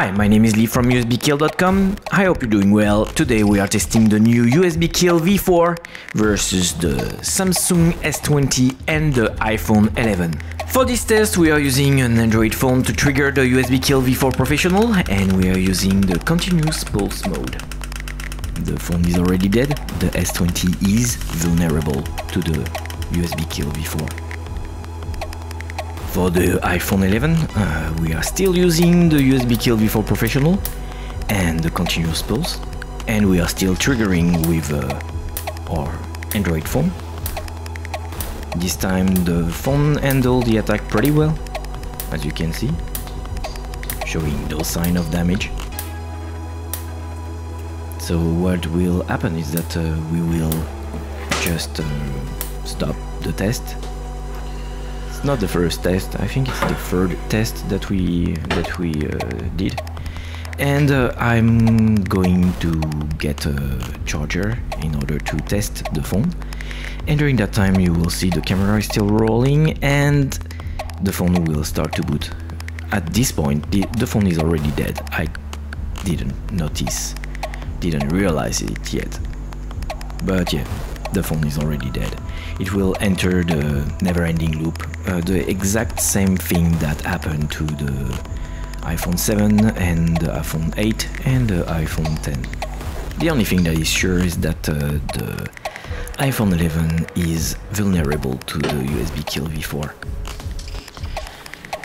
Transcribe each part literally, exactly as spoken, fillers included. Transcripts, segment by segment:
Hi, my name is Lee from U S B Kill dot com. I hope you're doing well. Today we are testing the new U S B Kill V four versus the Samsung S twenty and the iPhone eleven. For this test, we are using an Android phone to trigger the U S B Kill V four Professional, and we are using the continuous pulse mode. The phone is already dead. The S twenty is vulnerable to the U S B Kill V four. For the iPhone eleven, uh, we are still using the U S B Kill V four Professional and the continuous pulse, and we are still triggering with uh, our Android phone. This time the phone handled the attack pretty well, as you can see, showing no sign of damage. So what will happen is that uh, we will just uh, stop the test. It's not the first test. I think it's the third test that we that we uh, did, and uh, I'm going to get a charger in order to test the phone. And during that time, you will see the camera is still rolling, and the phone will start to boot. At this point, the, the phone is already dead. I didn't notice, didn't realize it yet, but yeah. The phone is already dead. It will enter the never-ending loop, uh, the exact same thing that happened to the iPhone seven and the iPhone eight and the iPhone ten. The only thing that is sure is that uh, the iPhone eleven is vulnerable to the U S B Kill V four.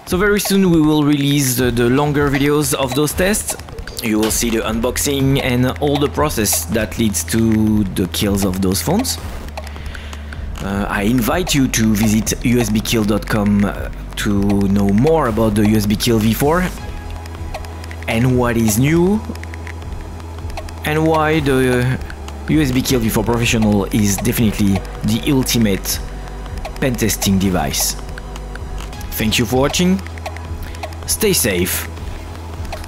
So very soon we will release the, the longer videos of those tests. You will see the unboxing and all the process that leads to the kills of those phones. Uh, I invite you to visit U S B Kill dot com to know more about the U S B Kill V four and what is new and why the U S B Kill V four Professional is definitely the ultimate pen testing device. Thank you for watching, stay safe,